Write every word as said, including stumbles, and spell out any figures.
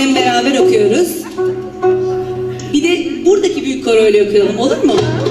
harflerini beraber okuyoruz. Bir de buradaki büyük koroyla okuyalım, olur mu?